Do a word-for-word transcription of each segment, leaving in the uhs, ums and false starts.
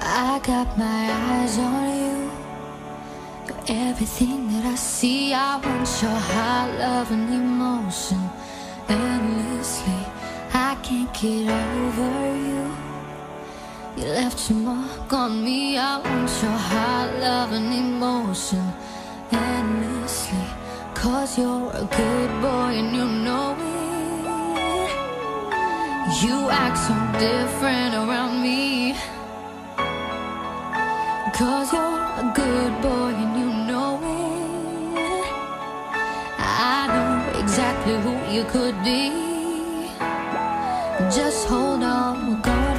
I got my eyes on you. You're everything that I see. I want your high love and emotion endlessly. I can't get over you. You left your mark on me. I want your high love and emotion endlessly. Cause you're a good boy and you know it. You act so different around me. Cause you're a good boy and you know it. I know exactly who you could be. Just hold on, we're going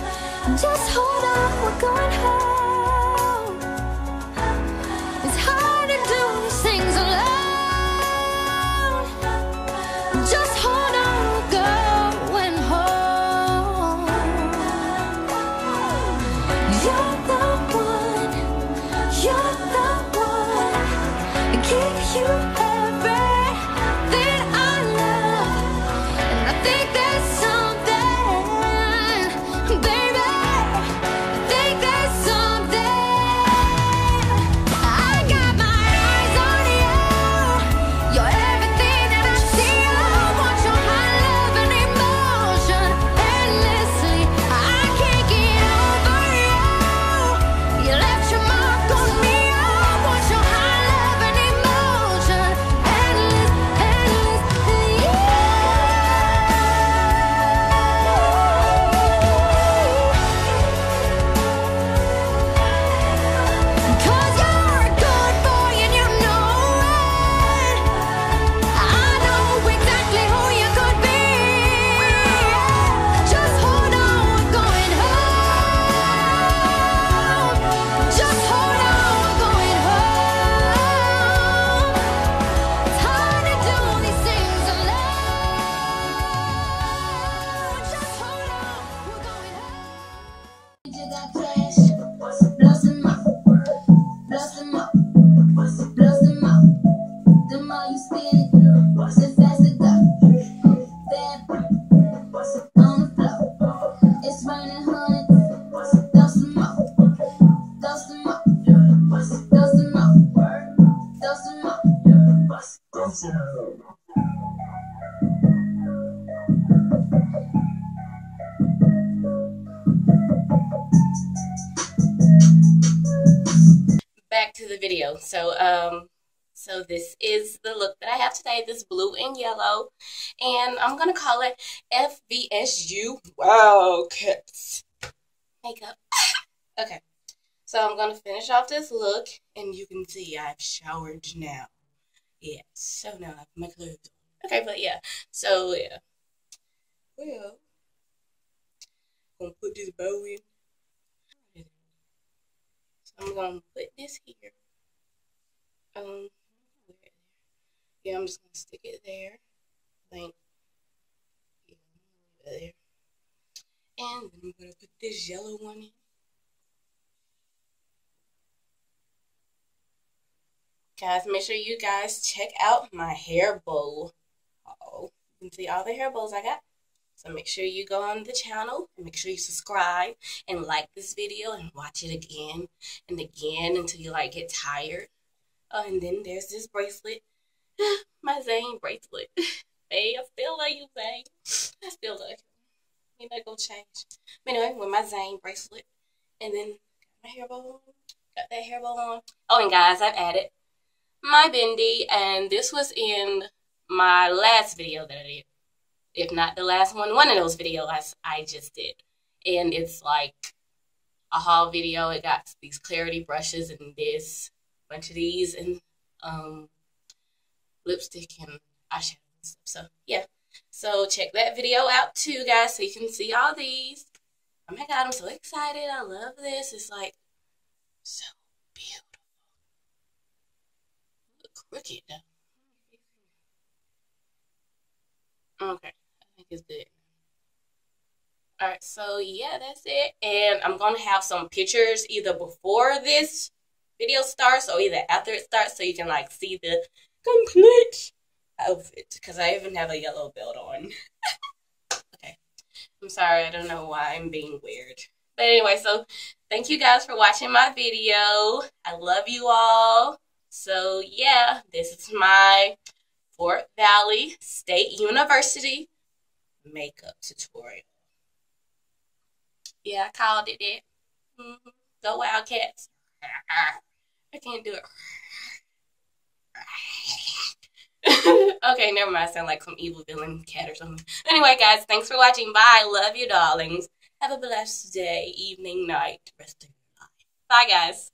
home. Just hold on, we're going home. It's hard to do these things alone. Just hold on, we're going home. You everything I love, and I think there's something, baby. I think there's something. I got my eyes on you. You're everything that I see. I want your high love and emotion endlessly. I can't get over you. You left your mark on me. I want your high. Back to the video. So um so this is the look that I have today, this blue and yellow, and I'm gonna call it F V S U Wildcats makeup. Okay, so I'm gonna finish off this look, and you can see I've showered now. Yeah, so now I have my clothes. Okay, but yeah, so yeah. Well, I'm gonna put this bow in. So I'm gonna put this here. Um, yeah, I'm just gonna stick it there. I think. Yeah, there. And then I'm gonna put this yellow one in. Guys, make sure you guys check out my hair bowl. Uh-oh. You can see all the hair bowls I got. So make sure you go on the channel and make sure you subscribe and like this video and watch it again and again until you like get tired. Oh, and then there's this bracelet. My Zayn bracelet. Hey, I still love you, Zayn. I still love you. Ain't that gonna change. But anyway, with my Zayn bracelet. And then my hair bowl. Got that hair bowl on. Oh, and guys, I've added my bendy, and this was in my last video that I did, if not the last one, one of those videos I, I just did, and it's like a haul video. It got these Karity brushes and this bunch of these and um lipstick and eyeshadow and stuff. So yeah, so check that video out too, guys, so you can see all these. Oh my god, I'm so excited. I love this. It's like so beautiful. Crooked though. Okay, I think it's good. Alright, so yeah, that's it. And I'm gonna have some pictures either before this video starts or either after it starts, so you can like see the complete outfit, because I even have a yellow belt on. Okay, I'm sorry, I don't know why I'm being weird. But anyway, so thank you guys for watching my video. I love you all. So yeah, this is my Fort Valley State University makeup tutorial. Yeah, I called it that. Mm-hmm. Go Wildcats. I can't do it. Okay, never mind. I sound like some evil villain cat or something. Anyway, guys, thanks for watching. Bye. Love you, darlings. Have a blessed day, evening, night, rest of your life. Bye, guys.